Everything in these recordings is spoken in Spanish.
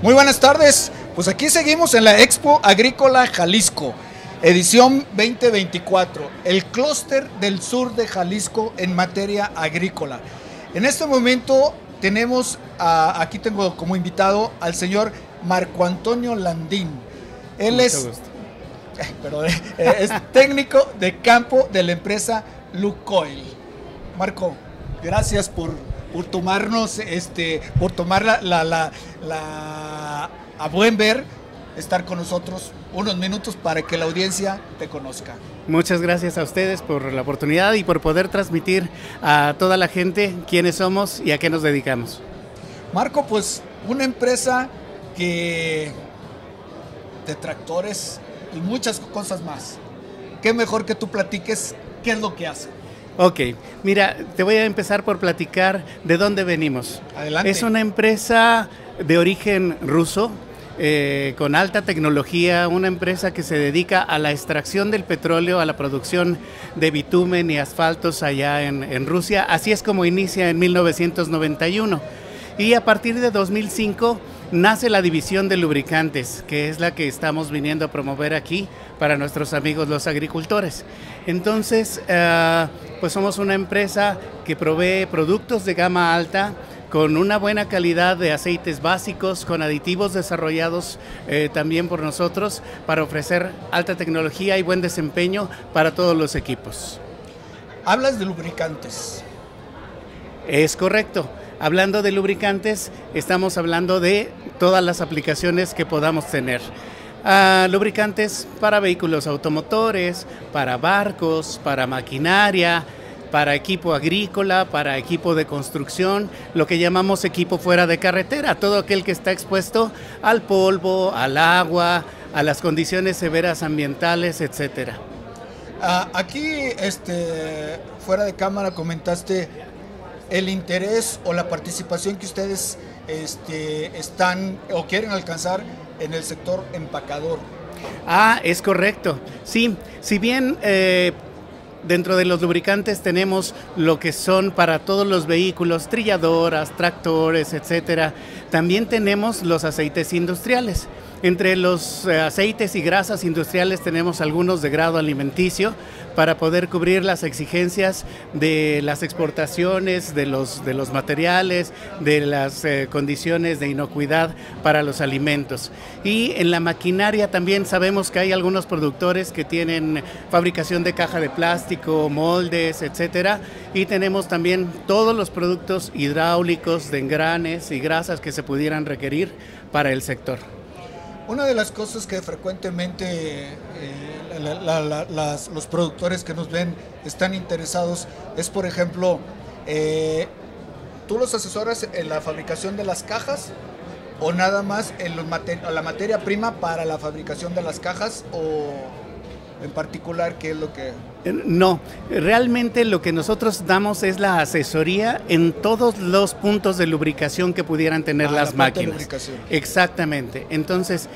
Muy buenas tardes, pues aquí seguimos en la Expo Agrícola Jalisco, edición 2024, el clúster del sur de Jalisco en materia agrícola. En este momento tenemos, aquí tengo como invitado al señor Marco Antonio Landín. Él es técnico de campo de la empresa Lukoil. Marco, gracias por tomar a buen ver, estar con nosotros unos minutos para que la audiencia te conozca. Muchas gracias a ustedes por la oportunidad y por poder transmitir a toda la gente quiénes somos y a qué nos dedicamos. Marco, pues una empresa que de tractores y muchas cosas más. Qué mejor que tú platiques qué es lo que hace. Ok, mira, te voy a empezar por platicar de dónde venimos. Adelante. Es una empresa de origen ruso, con alta tecnología, una empresa que se dedica a la extracción del petróleo, a la producción de bitumen y asfaltos allá en Rusia. Así es como inicia en 1991. Y a partir de 2005 nace la división de lubricantes, que es la que estamos viniendo a promover aquí para nuestros amigos los agricultores. Entonces, pues somos una empresa que provee productos de gama alta con una buena calidad de aceites básicos, con aditivos desarrollados también por nosotros para ofrecer alta tecnología y buen desempeño para todos los equipos. Hablas de lubricantes. Es correcto. Hablando de lubricantes, estamos hablando de todas las aplicaciones que podamos tener. Lubricantes para vehículos automotores, para barcos, para maquinaria, para equipo agrícola, para equipo de construcción, lo que llamamos equipo fuera de carretera, todo aquel que está expuesto al polvo, al agua, a las condiciones severas ambientales, etc. Aquí, fuera de cámara, comentaste el interés o la participación que ustedes están o quieren alcanzar en el sector empacador. Ah, es correcto. Sí, si bien dentro de los lubricantes tenemos lo que son para todos los vehículos, trilladoras, tractores, etcétera, también tenemos los aceites industriales. Entre los aceites y grasas industriales tenemos algunos de grado alimenticio para poder cubrir las exigencias de las exportaciones, de los materiales, de las condiciones de inocuidad para los alimentos. Y en la maquinaria también sabemos que hay algunos productores que tienen fabricación de caja de plástico, moldes, etcétera. Y tenemos también todos los productos hidráulicos de engranes y grasas que se pudieran requerir para el sector. Una de las cosas que frecuentemente los productores que nos ven están interesados es, por ejemplo, ¿tú los asesoras en la fabricación de las cajas o nada más en la materia prima para la fabricación de las cajas o en particular qué es lo que...? No, realmente lo que nosotros damos es la asesoría en todos los puntos de lubricación que pudieran tener las máquinas. Exactamente. Entonces,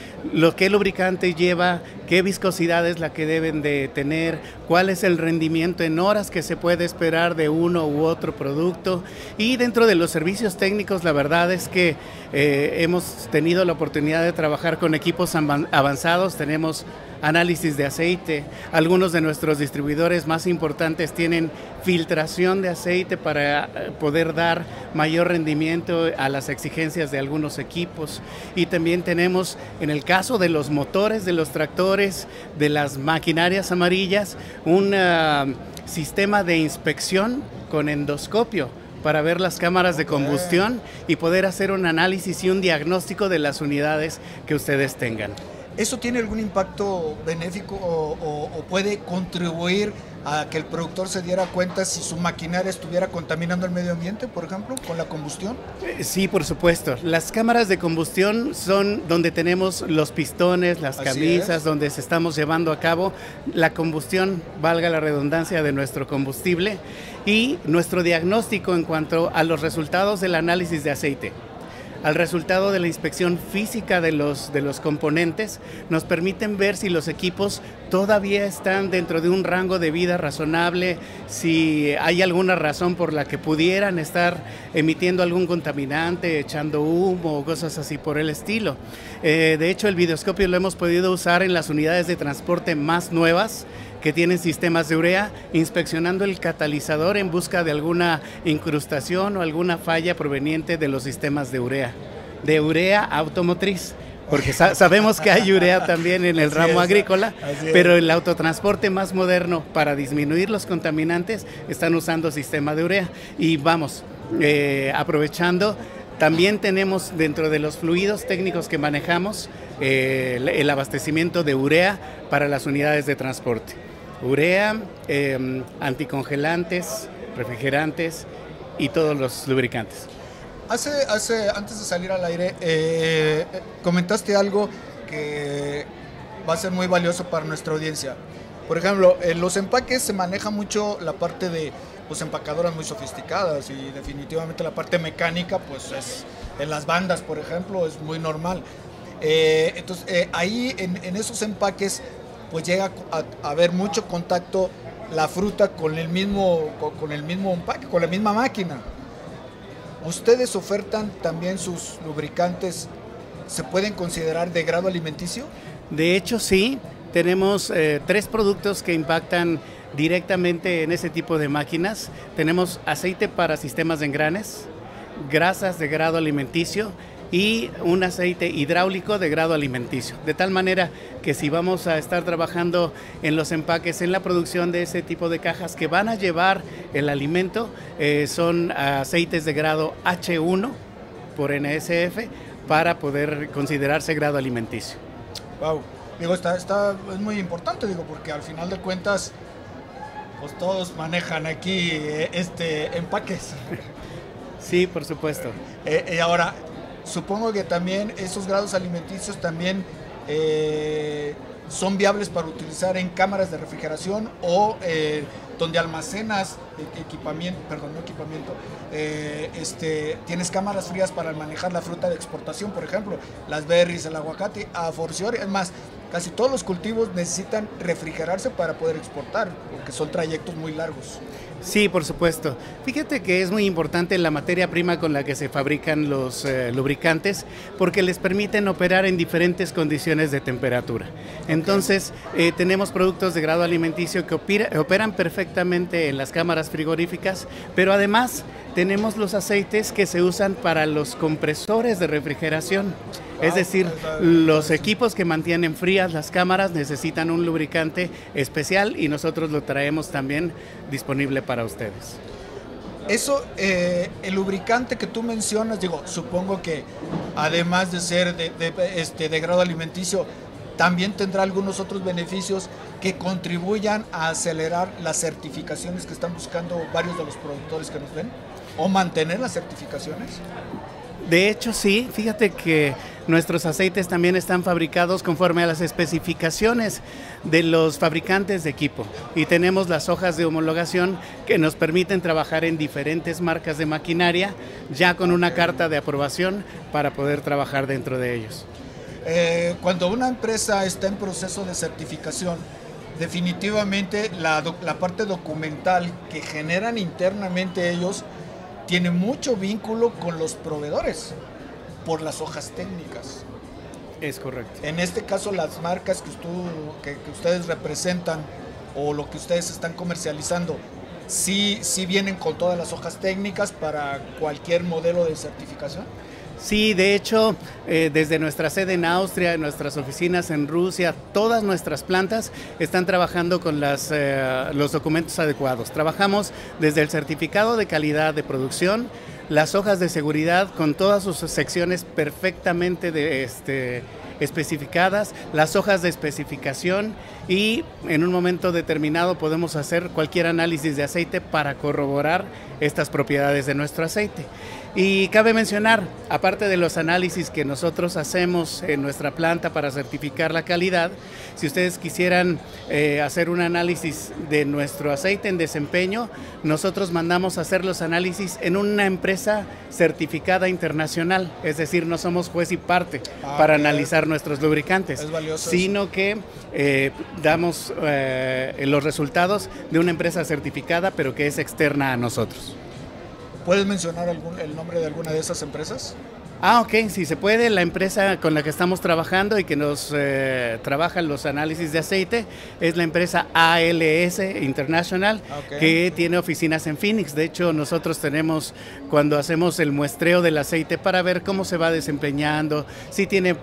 qué lubricante lleva, qué viscosidad es la que deben de tener, cuál es el rendimiento en horas que se puede esperar de uno u otro producto. Y dentro de los servicios técnicos, la verdad es que hemos tenido la oportunidad de trabajar con equipos avanzados. Tenemos análisis de aceite, algunos de nuestros distribuidores más importantes tienen filtración de aceite para poder dar mayor rendimiento a las exigencias de algunos equipos. Y también tenemos, en el caso de los motores, de los tractores, de las maquinarias amarillas, un sistema de inspección con endoscopio para ver las cámaras de combustión y poder hacer un análisis y un diagnóstico de las unidades que ustedes tengan. ¿Eso tiene algún impacto benéfico o puede contribuir a que el productor se diera cuenta si su maquinaria estuviera contaminando el medio ambiente, por ejemplo, con la combustión? Sí, por supuesto. Las cámaras de combustión son donde tenemos los pistones, las camisas, donde se estamos llevando a cabo la combustión, valga la redundancia, de nuestro combustible y nuestro diagnóstico en cuanto a los resultados del análisis de aceite. Al resultado de la inspección física de los componentes, nos permiten ver si los equipos todavía están dentro de un rango de vida razonable, si hay alguna razón por la que pudieran estar emitiendo algún contaminante, echando humo o cosas así por el estilo. De hecho, el videoscopio lo hemos podido usar en las unidades de transporte más nuevas que tienen sistemas de urea, inspeccionando el catalizador en busca de alguna incrustación o alguna falla proveniente de los sistemas de urea automotriz, porque sabemos que hay urea también en el ramo agrícola, pero el autotransporte más moderno, para disminuir los contaminantes, están usando sistema de urea. Y vamos, aprovechando, también tenemos dentro de los fluidos técnicos que manejamos el abastecimiento de urea para las unidades de transporte. Urea, anticongelantes, refrigerantes y todos los lubricantes. Antes de salir al aire, comentaste algo que va a ser muy valioso para nuestra audiencia. Por ejemplo, en los empaques se maneja mucho la parte de pues, empacadoras muy sofisticadas, y definitivamente la parte mecánica, pues es en las bandas, por ejemplo, es muy normal. Entonces, ahí en esos empaques, pues llega a haber mucho contacto la fruta con el mismo, empaque, con la misma máquina. ¿Ustedes ofertan también sus lubricantes? ¿Se pueden considerar de grado alimenticio? De hecho, sí. Tenemos tres productos que impactan directamente en ese tipo de máquinas. Tenemos aceite para sistemas de engranes, grasas de grado alimenticio y un aceite hidráulico de grado alimenticio. De tal manera que si vamos a estar trabajando en los empaques, en la producción de ese tipo de cajas que van a llevar el alimento, son aceites de grado H1 por NSF para poder considerarse grado alimenticio. Wow. Digo, es muy importante, digo, porque al final de cuentas, pues todos manejan aquí empaques. Sí, por supuesto. Ahora, supongo que también esos grados alimenticios también son viables para utilizar en cámaras de refrigeración o donde almacenas equipamiento, perdón, no equipamiento, tienes cámaras frías para manejar la fruta de exportación, por ejemplo, las berries, el aguacate, a forciori. Es más, casi todos los cultivos necesitan refrigerarse para poder exportar, porque son trayectos muy largos. Sí, por supuesto. Fíjate que es muy importante la materia prima con la que se fabrican los lubricantes, porque les permiten operar en diferentes condiciones de temperatura. Entonces, tenemos productos de grado alimenticio que operan perfectamente en las cámaras frigoríficas, pero además tenemos los aceites que se usan para los compresores de refrigeración. Es decir, los equipos que mantienen frías las cámaras necesitan un lubricante especial y nosotros lo traemos también disponible para ustedes. Eso, el lubricante que tú mencionas, digo, supongo que además de ser de grado alimenticio, también tendrá algunos otros beneficios que contribuyan a acelerar las certificaciones que están buscando varios de los productores que nos ven, o mantener las certificaciones. De hecho, sí, fíjate que nuestros aceites también están fabricados conforme a las especificaciones de los fabricantes de equipo, y tenemos las hojas de homologación que nos permiten trabajar en diferentes marcas de maquinaria ya con una carta de aprobación para poder trabajar dentro de ellos. Cuando una empresa está en proceso de certificación, definitivamente la parte documental que generan internamente ellos tiene mucho vínculo con los proveedores por las hojas técnicas. Es correcto. En este caso, las marcas que ustedes representan o lo que ustedes están comercializando, sí vienen con todas las hojas técnicas para cualquier modelo de certificación. Sí, de hecho, desde nuestra sede en Austria, nuestras oficinas en Rusia, todas nuestras plantas están trabajando con los documentos adecuados. Trabajamos desde el certificado de calidad de producción, las hojas de seguridad con todas sus secciones perfectamente especificadas, las hojas de especificación, y en un momento determinado podemos hacer cualquier análisis de aceite para corroborar estas propiedades de nuestro aceite. Y cabe mencionar, aparte de los análisis que nosotros hacemos en nuestra planta para certificar la calidad, si ustedes quisieran hacer un análisis de nuestro aceite en desempeño, nosotros mandamos a hacer los análisis en una empresa certificada internacional, es decir, no somos juez y parte para analizar nuestros lubricantes, sino que damos los resultados de una empresa certificada, pero que es externa a nosotros. ¿Puedes mencionar el nombre de alguna de esas empresas? Ok, si se puede, la empresa con la que estamos trabajando y que nos trabajan los análisis de aceite es la empresa ALS International, que tiene oficinas en Phoenix. De hecho, nosotros tenemos, cuando hacemos el muestreo del aceite para ver cómo se va desempeñando, si tiene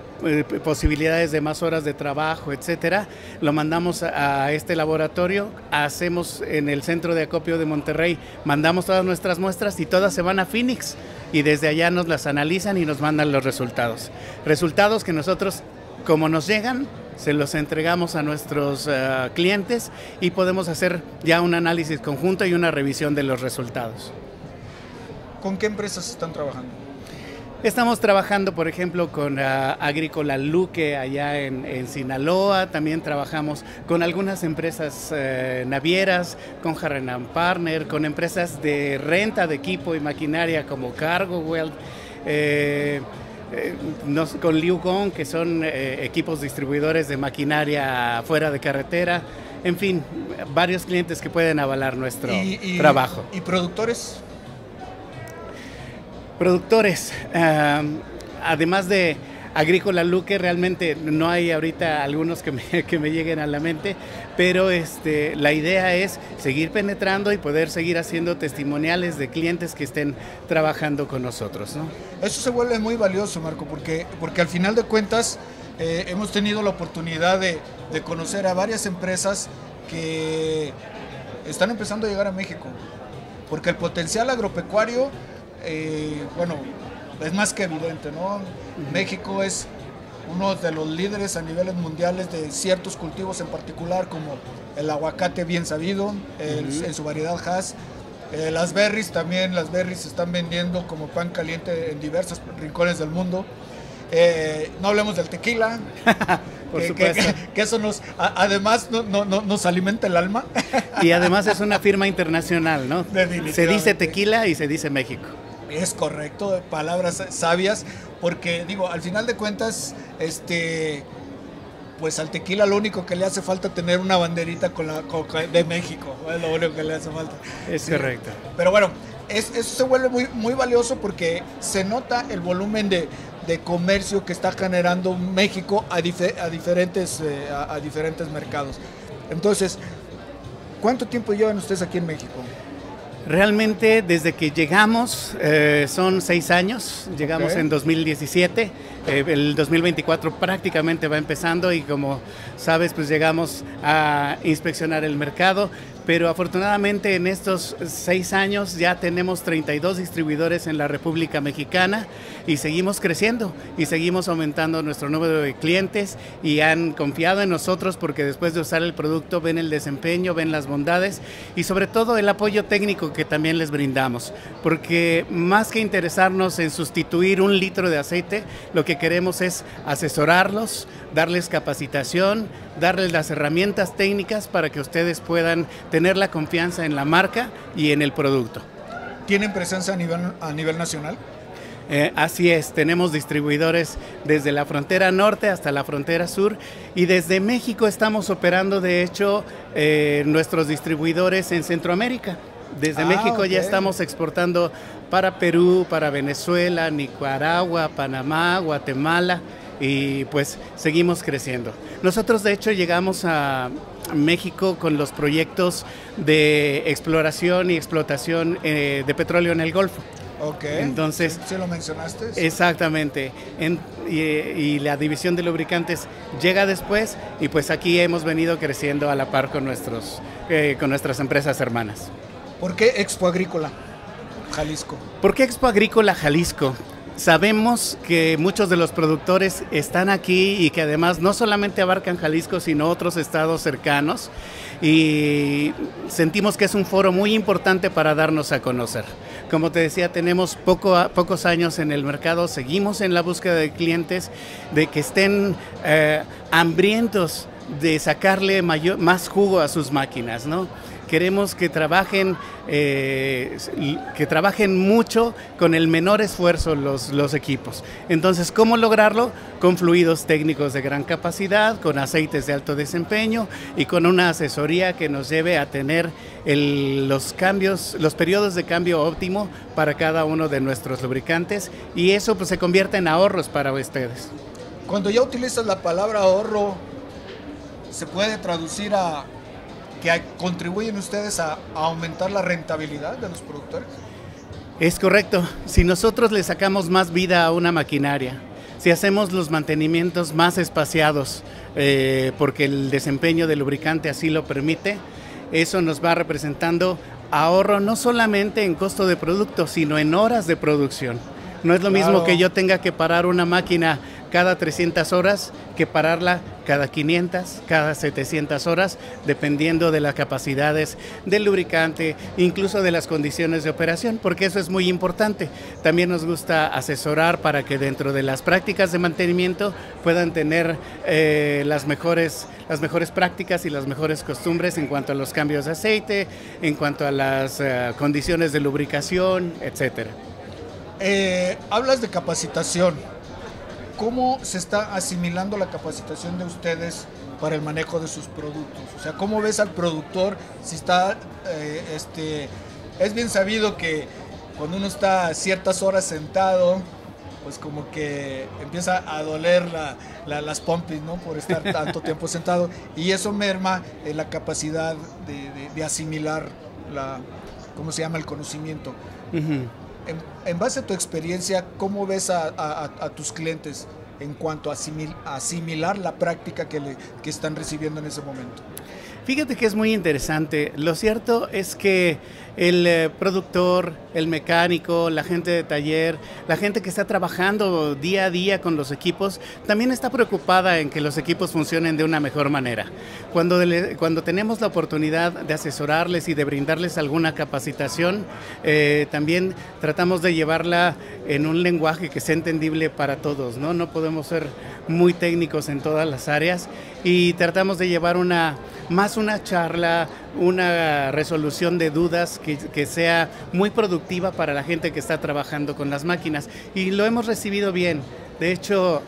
posibilidades de más horas de trabajo, etcétera, lo mandamos a este laboratorio, hacemos en el centro de acopio de Monterrey, mandamos todas nuestras muestras y todas se van a Phoenix. Y desde allá nos las analizan y nos mandan los resultados. Resultados que nosotros, como nos llegan, se los entregamos a nuestros clientes y podemos hacer ya un análisis conjunto y una revisión de los resultados. ¿Con qué empresas están trabajando? Estamos trabajando, por ejemplo, con Agrícola Luque allá en Sinaloa. También trabajamos con algunas empresas navieras, con Harrenan Partner, con empresas de renta de equipo y maquinaria como Cargo World, con Liu Gong, que son equipos distribuidores de maquinaria fuera de carretera. En fin, varios clientes que pueden avalar nuestro trabajo. ¿Y productores? Productores, además de Agrícola Luque, realmente no hay ahorita algunos que me lleguen a la mente, pero la idea es seguir penetrando y poder seguir haciendo testimoniales de clientes que estén trabajando con nosotros, ¿no? Eso se vuelve muy valioso, Marco, porque al final de cuentas hemos tenido la oportunidad de conocer a varias empresas que están empezando a llegar a México, porque el potencial agropecuario bueno, es más que evidente, ¿no? México es uno de los líderes a niveles mundiales de ciertos cultivos en particular, como el aguacate, bien sabido, en su variedad Hass, las berries también, las berries se están vendiendo como pan caliente en diversos rincones del mundo. No hablemos del tequila, por supuesto. Que eso además nos alimenta el alma. Y además es una firma internacional, ¿no? Se dice tequila y se dice México. Es correcto, palabras sabias, porque digo, al final de cuentas, pues al tequila lo único que le hace falta es tener una banderita de México, es lo único que le hace falta. Es correcto. Pero bueno, eso se vuelve muy, muy valioso porque se nota el volumen de comercio que está generando México a diferentes mercados. Entonces, ¿cuánto tiempo llevan ustedes aquí en México? Realmente desde que llegamos son 6 años, llegamos en 2017, el 2024 prácticamente va empezando y como sabes pues llegamos a inspeccionar el mercado, pero afortunadamente en estos 6 años ya tenemos 32 distribuidores en la República Mexicana y seguimos creciendo y seguimos aumentando nuestro número de clientes y han confiado en nosotros porque después de usar el producto ven el desempeño, ven las bondades y sobre todo el apoyo técnico que también les brindamos, porque más que interesarnos en sustituir un litro de aceite, lo que queremos es asesorarlos, darles capacitación, darles las herramientas técnicas para que ustedes puedan tener la confianza en la marca y en el producto. ¿Tienen presencia a nivel nacional? Así es, tenemos distribuidores desde la frontera norte hasta la frontera sur y desde México estamos operando de hecho nuestros distribuidores en Centroamérica. Desde México ya estamos exportando para Perú, para Venezuela, Nicaragua, Panamá, Guatemala y pues seguimos creciendo. Nosotros de hecho llegamos a México con los proyectos de exploración y explotación de petróleo en el Golfo. Ok, entonces, ¿sí lo mencionaste? Exactamente, y la división de lubricantes llega después y pues aquí hemos venido creciendo a la par con nuestras empresas hermanas. ¿Por qué Expo Agrícola Jalisco? ¿Por qué Expo Agrícola Jalisco? Sabemos que muchos de los productores están aquí y que además no solamente abarcan Jalisco, sino otros estados cercanos, y sentimos que es un foro muy importante para darnos a conocer. Como te decía, tenemos pocos años en el mercado, seguimos en la búsqueda de clientes, de que estén hambrientos de sacarle más jugo a sus máquinas, ¿no? Queremos que trabajen mucho con el menor esfuerzo los equipos. Entonces, ¿cómo lograrlo? Con fluidos técnicos de gran capacidad, con aceites de alto desempeño y con una asesoría que nos lleve a tener los periodos de cambio óptimo para cada uno de nuestros lubricantes, y eso pues se convierte en ahorros para ustedes. Cuando ya utilizas la palabra ahorro, se puede traducir a que contribuyen ustedes a aumentar la rentabilidad de los productores. Es correcto. Si nosotros le sacamos más vida a una maquinaria, si hacemos los mantenimientos más espaciados, porque el desempeño del lubricante así lo permite, eso nos va representando ahorro no solamente en costo de producto, sino en horas de producción. No es lo mismo que yo tenga que parar una máquina cada 300 horas que pararla cada 500, cada 700 horas, dependiendo de las capacidades del lubricante, incluso de las condiciones de operación, porque eso es muy importante. También nos gusta asesorar para que dentro de las prácticas de mantenimiento puedan tener las mejores prácticas y las mejores costumbres en cuanto a los cambios de aceite, en cuanto a las condiciones de lubricación, etcétera. Hablas de capacitación. ¿Cómo se está asimilando la capacitación de ustedes para el manejo de sus productos? O sea, ¿cómo ves al productor si está, es bien sabido que cuando uno está ciertas horas sentado, pues como que empieza a doler las pompis, ¿no? Por estar tanto tiempo sentado, y eso merma la capacidad de asimilar el conocimiento. Uh-huh. En base a tu experiencia, ¿cómo ves a tus clientes en cuanto a asimilar la práctica que están recibiendo en ese momento? Fíjate que es muy interesante. Lo cierto es que el productor, el mecánico, la gente de taller, la gente que está trabajando día a día con los equipos, también está preocupada en que los equipos funcionen de una mejor manera. Cuando tenemos la oportunidad de asesorarles y de brindarles alguna capacitación, también tratamos de llevarla en un lenguaje que sea entendible para todos, ¿no? No podemos ser muy técnicos en todas las áreas, y tratamos de llevar una charla, una resolución de dudas que sea muy productiva para la gente que está trabajando con las máquinas, y lo hemos recibido bien. De hecho,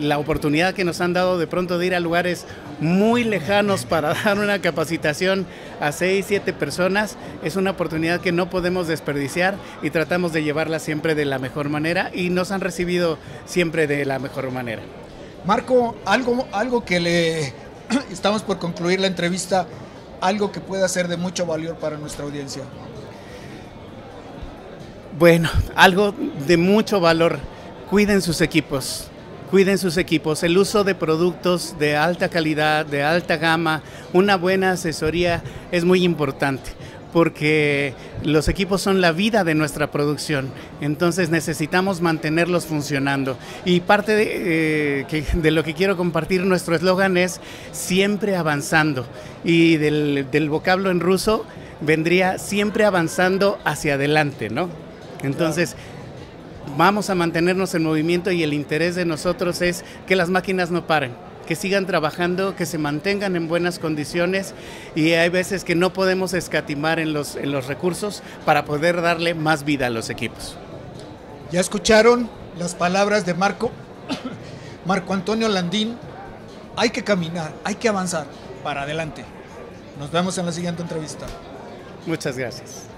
la oportunidad que nos han dado de pronto de ir a lugares muy lejanos para dar una capacitación a 6, 7 personas es una oportunidad que no podemos desperdiciar, y tratamos de llevarla siempre de la mejor manera, y nos han recibido siempre de la mejor manera. Marco, algo que estamos por concluir la entrevista, algo que pueda ser de mucho valor para nuestra audiencia. Bueno, algo de mucho valor: cuiden sus equipos. Cuiden sus equipos, el uso de productos de alta calidad, de alta gama, una buena asesoría es muy importante, porque los equipos son la vida de nuestra producción. Entonces necesitamos mantenerlos funcionando, y parte de lo que quiero compartir, nuestro eslogan es siempre avanzando, y del vocablo en ruso vendría siempre avanzando hacia adelante, ¿no? Entonces vamos a mantenernos en movimiento, y el interés de nosotros es que las máquinas no paren, que sigan trabajando, que se mantengan en buenas condiciones, y hay veces que no podemos escatimar en los recursos para poder darle más vida a los equipos. Ya escucharon las palabras de Marco Antonio Landín. Hay que caminar, hay que avanzar para adelante. Nos vemos en la siguiente entrevista. Muchas gracias.